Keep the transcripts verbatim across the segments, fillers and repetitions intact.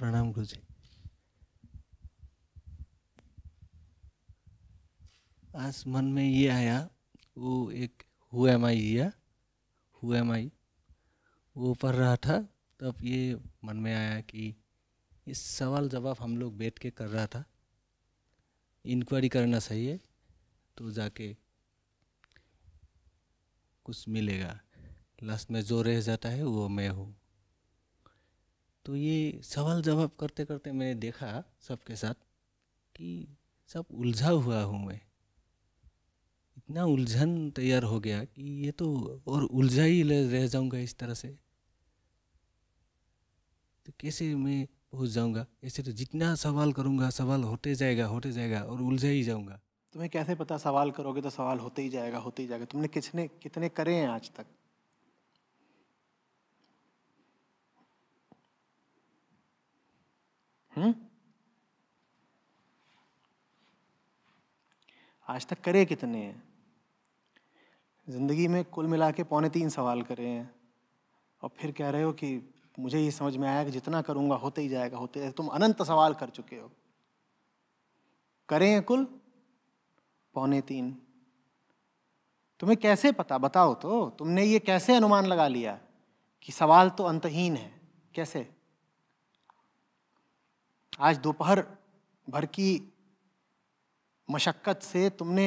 प्रणाम गुरु जी। आज मन में ये आया, वो एक हु एम आई या हु एम आई वो पढ़ रहा था, तब ये मन में आया कि इस सवाल जवाब हम लोग बैठ के कर रहा था, इंक्वायरी करना सही है तो जाके कुछ मिलेगा, लास्ट में जो रह जाता है वो मैं हूँ। तो ये सवाल जवाब करते करते मैंने देखा सबके साथ कि सब उलझा हुआ हूँ मैं, इतना उलझन तैयार हो गया कि ये तो और उलझा ही रह जाऊँगा इस तरह से, तो कैसे मैं पहुँच जाऊँगा, ऐसे तो जितना सवाल करूँगा सवाल होते जाएगा होते जाएगा और उलझा ही जाऊँगा। तुम्हें कैसे पता सवाल करोगे तो सवाल होते ही जाएगा होते ही जाएगा? तुमने कितने कितने करे हैं आज तक? हम्म आज तक करे कितने हैं? जिंदगी में कुल मिला के पौने तीन सवाल करे हैं, और फिर कह रहे हो कि मुझे ये समझ में आया कि जितना करूंगा होते ही जाएगा होते जाएगा। तुम अनंत सवाल कर चुके हो, करे हैं कुल पौने तीन। तुम्हें कैसे पता, बताओ तो? तुमने ये कैसे अनुमान लगा लिया कि सवाल तो अंतहीन है? कैसे? आज दोपहर भर की मशक्कत से तुमने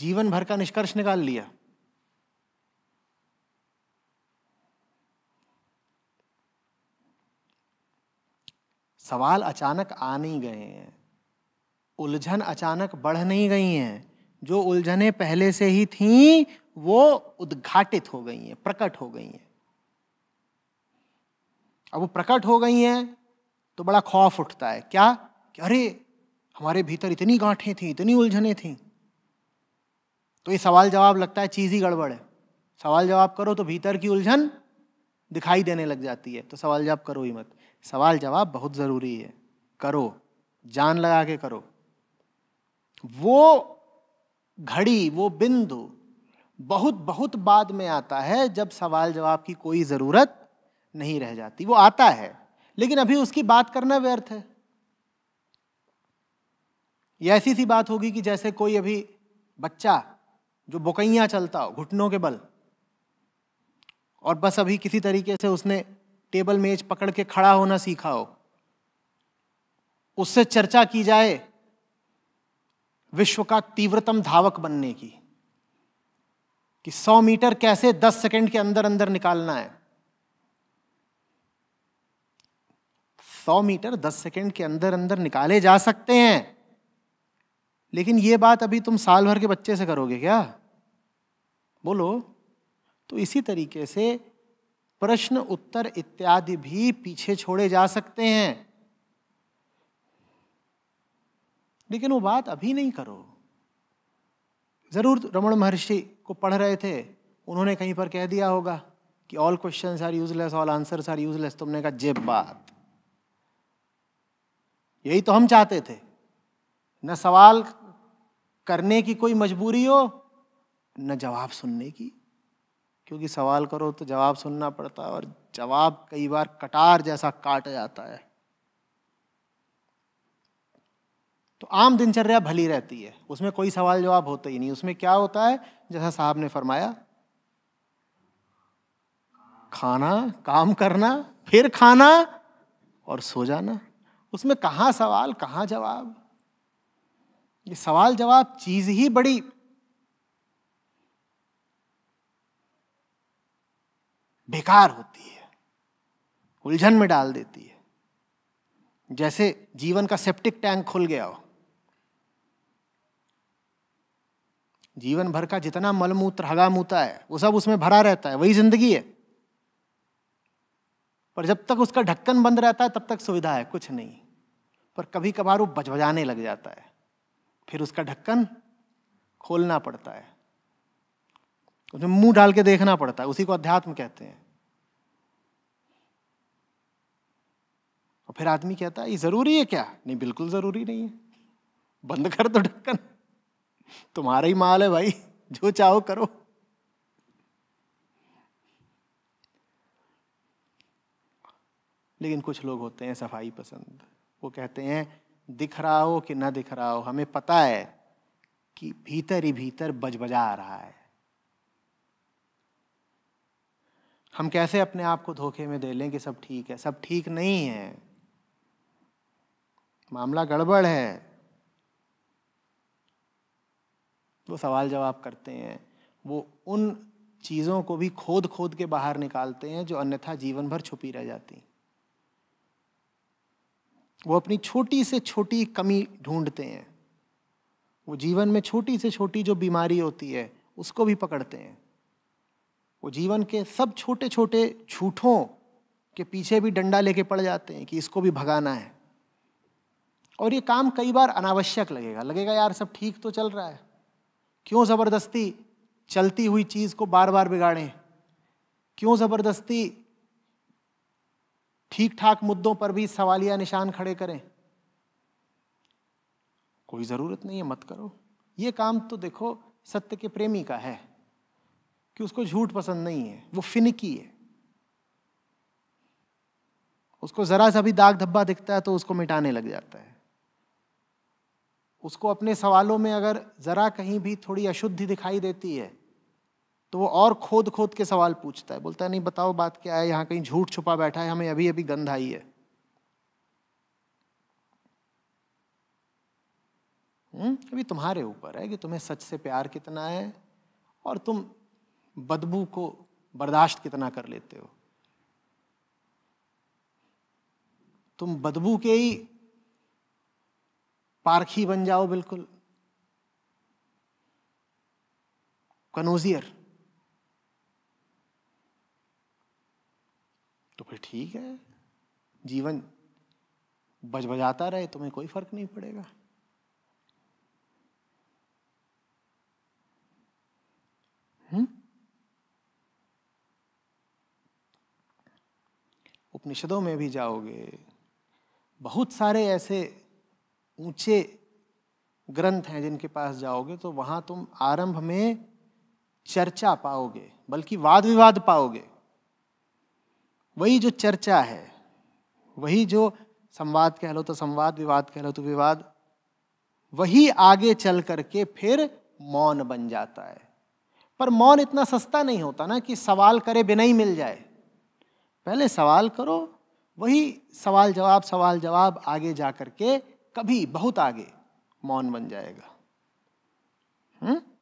जीवन भर का निष्कर्ष निकाल लिया। सवाल अचानक आ नहीं गए हैं, उलझन अचानक बढ़ नहीं गई हैं, जो उलझने पहले से ही थीं वो उद्घाटित हो गई हैं, प्रकट हो गई हैं। अब वो प्रकट हो गई हैं तो बड़ा खौफ उठता है, क्या कि अरे हमारे भीतर इतनी गांठें थीं, इतनी उलझने थीं, तो ये सवाल जवाब लगता है चीज़ ही गड़बड़ है। सवाल जवाब करो तो भीतर की उलझन दिखाई देने लग जाती है, तो सवाल जवाब करो ही मत। सवाल जवाब बहुत ज़रूरी है, करो, जान लगा के करो। वो घड़ी, वो बिंदु बहुत बहुत बाद में आता है जब सवाल जवाब की कोई ज़रूरत नहीं रह जाती। वो आता है लेकिन अभी उसकी बात करना व्यर्थ है। ये ऐसी सी बात होगी कि जैसे कोई अभी बच्चा जो बुकैया चलता हो घुटनों के बल, और बस अभी किसी तरीके से उसने टेबल मेज पकड़ के खड़ा होना सीखा हो, उससे चर्चा की जाए विश्व का तीव्रतम धावक बनने की कि सौ मीटर कैसे दस सेकंड के अंदर अंदर निकालना है। सौ मीटर दस सेकंड के अंदर अंदर निकाले जा सकते हैं, लेकिन ये बात अभी तुम साल भर के बच्चे से करोगे क्या? बोलो। तो इसी तरीके से प्रश्न उत्तर इत्यादि भी पीछे छोड़े जा सकते हैं, लेकिन वो बात अभी नहीं करो। जरूर रमण महर्षि को पढ़ रहे थे, उन्होंने कहीं पर कह दिया होगा कि all questions are useless, all answers are useless. तुमने कहा जे बात, यही तो हम चाहते थे, न सवाल करने की कोई मजबूरी हो न जवाब सुनने की, क्योंकि सवाल करो तो जवाब सुनना पड़ता है और जवाब कई बार कटार जैसा काट जाता है। तो आम दिनचर्या भली रहती है, उसमें कोई सवाल जवाब होता ही नहीं। उसमें क्या होता है, जैसा साहब ने फरमाया, खाना, काम करना, फिर खाना और सो जाना। उसमें कहाँ सवाल कहाँ जवाब? ये सवाल जवाब चीज ही बड़ी बेकार होती है, उलझन में डाल देती है। जैसे जीवन का सेप्टिक टैंक खुल गया हो, जीवन भर का जितना मलमूत्र हगामूता है वो सब उसमें भरा रहता है, वही जिंदगी है। पर जब तक उसका ढक्कन बंद रहता है तब तक सुविधा है, कुछ नहीं। पर कभी कभार वो बजबजाने लग जाता है, फिर उसका ढक्कन खोलना पड़ता है, उसमें मुंह डाल के देखना पड़ता है। उसी को अध्यात्म कहते हैं। और फिर आदमी कहता है ये जरूरी है क्या? नहीं, बिल्कुल जरूरी नहीं है, बंद कर दो ढक्कन, तुम्हारा ही माल है भाई, जो चाहो करो। लेकिन कुछ लोग होते हैं सफाई पसंद, वो कहते हैं दिख रहा हो कि ना दिख रहा हो हमें पता है कि भीतर ही भीतर बजबजा आ रहा है। हम कैसे अपने आप को धोखे में दे लें कि सब ठीक है? सब ठीक नहीं है, मामला गड़बड़ है। वो सवाल जवाब करते हैं, वो उन चीज़ों को भी खोद खोद के बाहर निकालते हैं जो अन्यथा जीवन भर छुपी रह जाती। वो अपनी छोटी से छोटी कमी ढूंढते हैं, वो जीवन में छोटी से छोटी जो बीमारी होती है उसको भी पकड़ते हैं, वो जीवन के सब छोटे छोटे झूठों के पीछे भी डंडा लेके पड़ जाते हैं कि इसको भी भगाना है। और ये काम कई बार अनावश्यक लगेगा, लगेगा यार सब ठीक तो चल रहा है, क्यों ज़बरदस्ती चलती हुई चीज़ को बार बार बिगाड़ें, क्यों ज़बरदस्ती ठीक ठाक मुद्दों पर भी सवालिया निशान खड़े करें, कोई ज़रूरत नहीं है, मत करो। ये काम तो देखो सत्य के प्रेमी का है कि उसको झूठ पसंद नहीं है, वो फिनिकी है, उसको ज़रा सा भी दाग धब्बा दिखता है तो उसको मिटाने लग जाता है। उसको अपने सवालों में अगर ज़रा कहीं भी थोड़ी अशुद्धि दिखाई देती है तो वो और खोद खोद के सवाल पूछता है, बोलता है नहीं बताओ बात क्या है, यहाँ कहीं झूठ छुपा बैठा है, हमें अभी अभी गंध आई है। हम्म अभी तुम्हारे ऊपर है कि तुम्हें सच से प्यार कितना है और तुम बदबू को बर्दाश्त कितना कर लेते हो। तुम बदबू के ही पारखी बन जाओ, बिल्कुल कनोजियर, तो फिर ठीक है जीवन बजबजाता रहे, तुम्हें कोई फर्क नहीं पड़ेगा। हम्म उपनिषदों में भी जाओगे, बहुत सारे ऐसे ऊंचे ग्रंथ हैं जिनके पास जाओगे तो वहाँ तुम आरंभ में चर्चा पाओगे, बल्कि वाद विवाद पाओगे। वही जो चर्चा है, वही जो संवाद कह लो तो संवाद, विवाद कह लो तो विवाद, वही आगे चल करके फिर मौन बन जाता है। पर मौन इतना सस्ता नहीं होता ना कि सवाल करे बिना ही मिल जाए, पहले सवाल करो, वही सवाल जवाब सवाल जवाब आगे जा करके कभी बहुत आगे मौन बन जाएगा। हम्म